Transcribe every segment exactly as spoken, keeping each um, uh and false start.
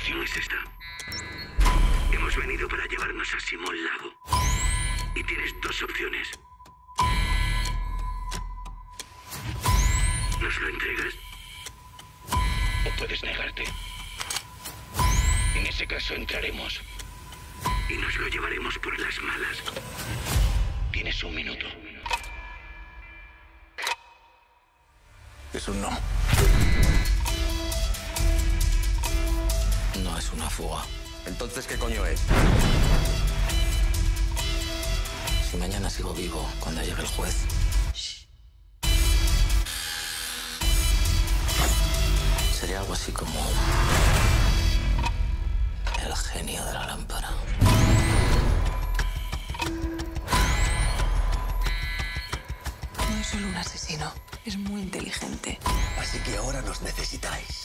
situación es esta. Hemos venido para llevarnos a Simón Lago. Y tienes dos opciones. ¿Nos lo entregas? ¿O puedes negarte? En ese caso entraremos. Y nos lo llevaremos por las malas. Tienes un minuto. Es un no. No es una fuga. Entonces, ¿qué coño es? Si mañana sigo vivo, cuando llegue el juez... Shh. Sería algo así como... el genio de la lámpara. No es solo un asesino, es muy inteligente. Así que ahora nos necesitáis.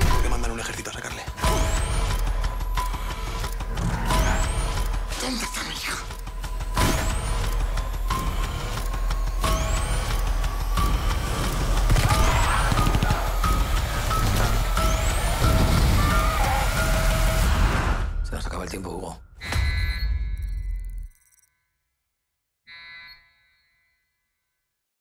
Tengo que mandar un ejército a sacarle. ¿Dónde está mi hijo? Se nos acaba el tiempo, Hugo.